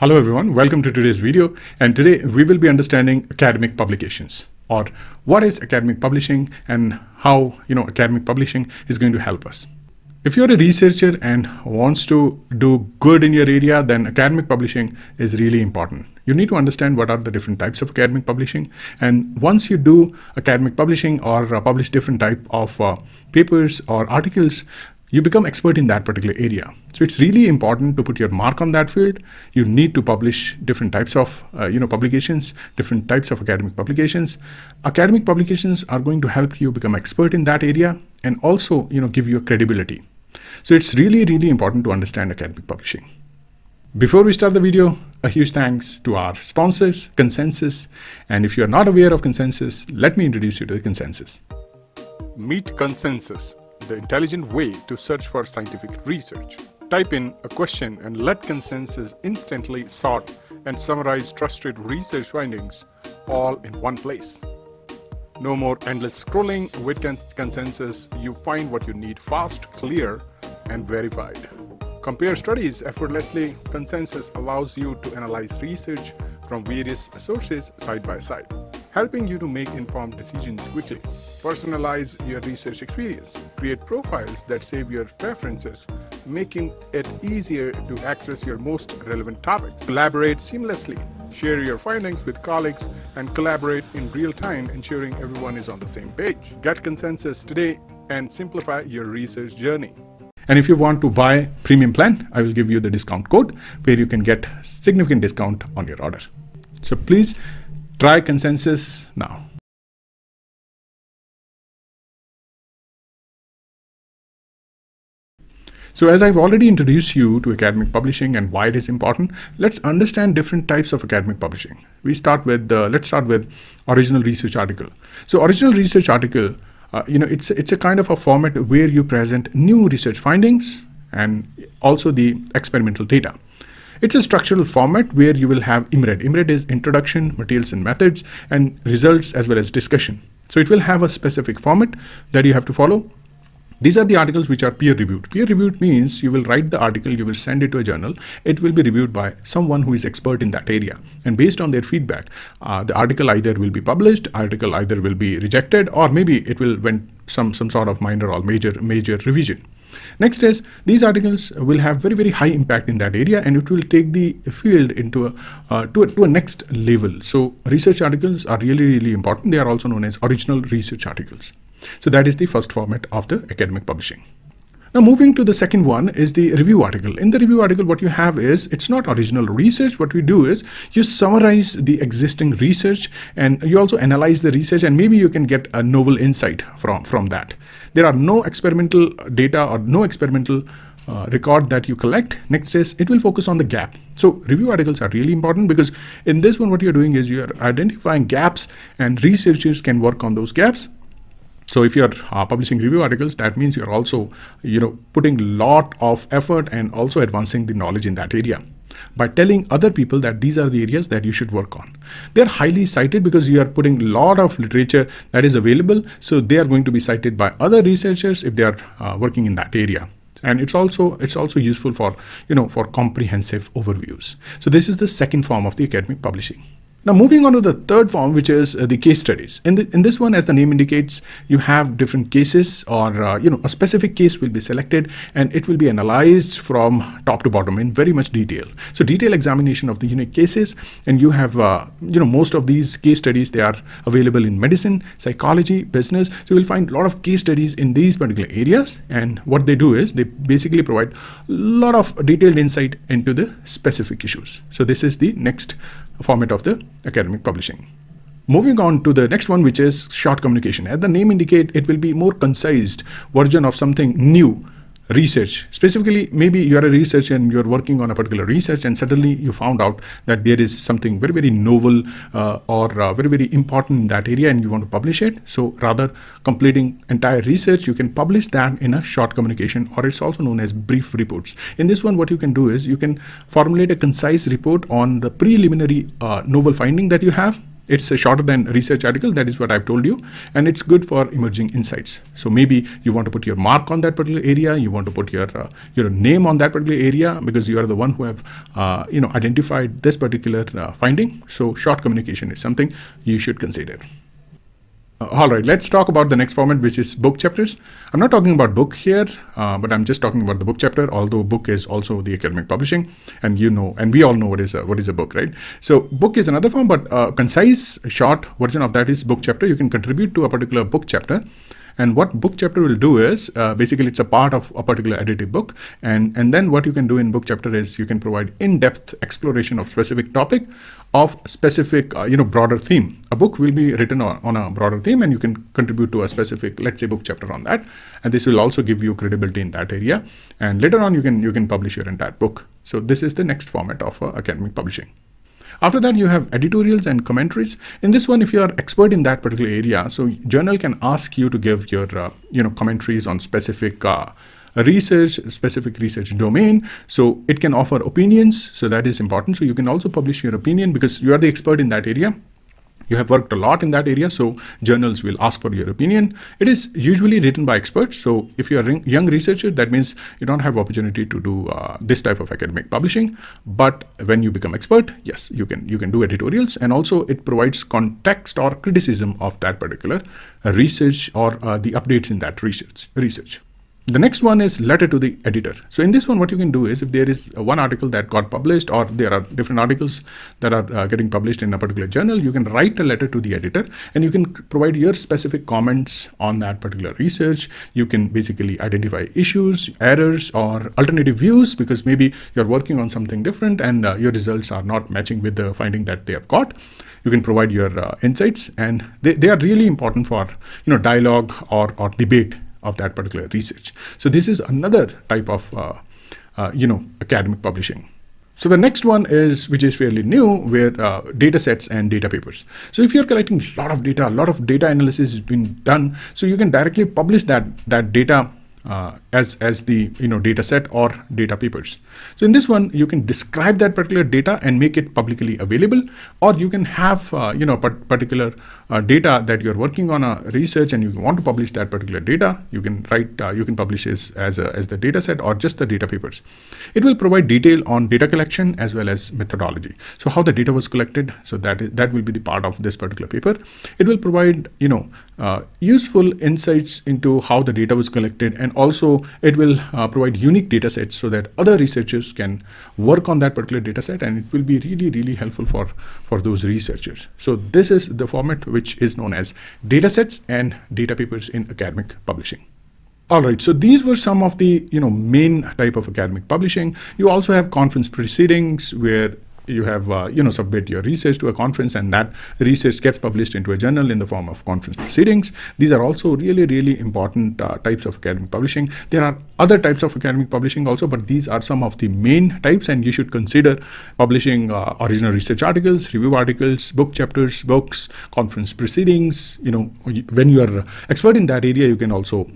Hello everyone, welcome to today's video, and today we will be understanding academic publications, or what is academic publishing and how academic publishing is going to help us. If you're a researcher and wants to do good in your area, then academic publishing is really important. You need to understand what are the different types of academic publishing, and once you do academic publishing or publish different type of papers or articles, you become expert in that particular area. So it's really important to put your mark on that field. You need to publish different types of publications, different types of academic publications. Academic publications are going to help you become expert in that area and also give you a credibility. So it's really important to understand academic publishing. Before we start the video, a huge thanks to our sponsors, Consensus. And if you're not aware of Consensus, let me introduce you to Consensus. Meet Consensus, the intelligent way to search for scientific research. Type in a question and let Consensus instantly sort and summarize trusted research findings all in one place. No more endless scrolling. With Consensus, you find what you need fast, clear, and verified. Compare studies effortlessly. Consensus allows you to analyze research from various sources side by side, helping you to make informed decisions quickly. Personalize your research experience. Create profiles that save your preferences, making it easier to access your most relevant topics. Collaborate seamlessly. Share your findings with colleagues and collaborate in real time, ensuring everyone is on the same page. Get Consensus today and simplify your research journey. And if you want to buy premium plan, I will give you the discount code where you can get significant discount on your order. So please try Consensus now. So as I've already introduced you to academic publishing and why it is important, let's understand different types of academic publishing. Let's start with original research article. So original research article, it's a kind of a format where you present new research findings and also the experimental data. It's a structural format where you will have IMRaD. IMRaD is introduction, materials and methods, and results as well as discussion. So it will have a specific format that you have to follow. These are the articles which are peer-reviewed. Peer-reviewed means you will write the article, you will send it to a journal. It will be reviewed by someone who is expert in that area. And based on their feedback, the article either will be published, article either will be rejected, or maybe it will went some sort of minor or major revision. Next is, these articles will have very high impact in that area, and it will take the field into to a next level. So research articles are really important. They are also known as original research articles. So that is the first format of the academic publishing. Now moving to the second one is the review article. In the review article, what you have is, it's not original research. What we do is you summarize the existing research, and you also analyze the research, and maybe you can get a novel insight from that. There are no experimental data or no experimental record that you collect. Next is, it will focus on the gap. So review articles are really important because in this one, what you're doing is you're identifying gaps, and researchers can work on those gaps. So if you're publishing review articles, that means you're also putting lot of effort and also advancing the knowledge in that area by telling other people that these are the areas that you should work on. They're highly cited because you are putting lot of literature that is available. So they are going to be cited by other researchers if they are working in that area. And it's also useful for, for comprehensive overviews. So this is the second form of the academic publishing. Now moving on to the third form, which is the case studies. In this one, as the name indicates, you have different cases, or a specific case will be selected, and it will be analyzed from top to bottom in very much detail. So detailed examination of the unique cases, and you have most of these case studies, they are available in medicine, psychology, business. So you will find a lot of case studies in these particular areas, and what they do is they basically provide a lot of detailed insight into the specific issues. So this is the next format of the academic publishing. Moving on to the next one, which is short communication. As the name indicates, it will be more concise version of something new research. Specifically, maybe you are a researcher and you're working on a particular research, and suddenly you found out that there is something very novel or very important in that area, and you want to publish it. So rather completing entire research, you can publish that in a short communication, or it's also known as brief reports. In this one, what you can do is you can formulate a concise report on the preliminary novel finding that you have. It's shorter than a research article, that is what I've told you, and it's good for emerging insights. So maybe you want to put your mark on that particular area, you want to put your name on that particular area, because you are the one who have identified this particular finding. So short communication is something you should consider. Alright, let's talk about the next format, which is book chapters. I'm not talking about book here, but I'm just talking about the book chapter, although book is also the academic publishing, and you know, and we all know what is a book, right? So book is another form, but concise, short version of that is book chapter. You can contribute to a particular book chapter. And what book chapter will do is, basically it's a part of a particular edited book. And then what you can do in book chapter is you can provide in-depth exploration of specific topic, of specific, broader theme. A book will be written on a broader theme, and you can contribute to a specific, let's say, book chapter on that. And this will also give you credibility in that area. And later on, you can publish your entire book. So this is the next format of academic publishing. After that, you have editorials and commentaries. In this one, if you are expert in that particular area, so journal can ask you to give your, commentaries on specific specific research domain. So it can offer opinions. So that is important. So you can also publish your opinion because you are the expert in that area. You have worked a lot in that area, so journals will ask for your opinion. It is usually written by experts. So if you are a young researcher, that means you don't have opportunity to do this type of academic publishing. But when you become expert, yes, you can do editorials. And also it provides context or criticism of that particular research or the updates in that research. The next one is letter to the editor. So in this one, what you can do is if there is one article that got published or there are different articles that are getting published in a particular journal, you can write a letter to the editor and you can provide your specific comments on that particular research. You can basically identify issues, errors, or alternative views, because maybe you're working on something different and your results are not matching with the finding that they have got. You can provide your insights, and they are really important for dialogue or debate of that particular research. So this is another type of, academic publishing. So the next one is, which is fairly new, where data sets and data papers. So if you're collecting a lot of data, a lot of data analysis has been done, so you can directly publish that data as the data set or data papers. So in this one, you can describe that particular data and make it publicly available, or you can have particular data that you're working on a research and you want to publish that particular data. You can write publish this as the data set or just the data papers. It will provide detail on data collection as well as methodology. So how the data was collected, so that will be the part of this particular paper. It will provide useful insights into how the data was collected, and also it will provide unique data sets so that other researchers can work on that particular data set, and it will be really, really helpful for those researchers. So this is the format which is known as data sets and data papers in academic publishing. All right, so these were some of the main type of academic publishing. You also have conference proceedings, where you have, submit your research to a conference, and that research gets published into a journal in the form of conference proceedings. These are also really, really important types of academic publishing. There are other types of academic publishing also, but these are some of the main types, and you should consider publishing original research articles, review articles, book chapters, books, conference proceedings. When you are expert in that area, you can also,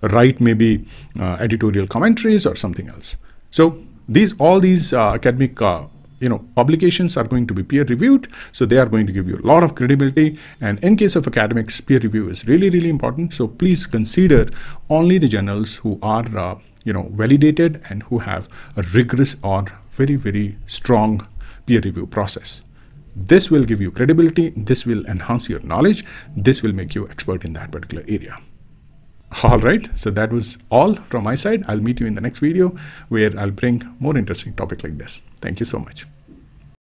write maybe editorial commentaries or something else. So all these academic publications are going to be peer reviewed, so they are going to give you a lot of credibility. And in case of academics, peer review is really, really important. So please consider only the journals who are, validated and who have a rigorous or very, very strong peer review process. This will give you credibility. This will enhance your knowledge. This will make you expert in that particular area. All right, so that was all from my side. I'll meet you in the next video, where I'll bring more interesting topic like this. Thank you so much.